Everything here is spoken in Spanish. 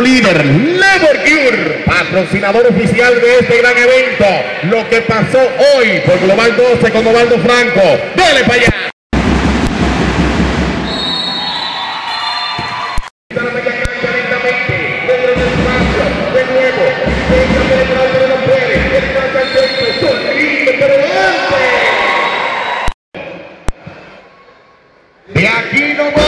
Líder, LeverCure, patrocinador oficial de este gran evento, lo que pasó hoy por Global 12 con Osvaldo Franco. ¡Dale para allá! De aquí no va.